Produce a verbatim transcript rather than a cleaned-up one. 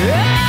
Yeah.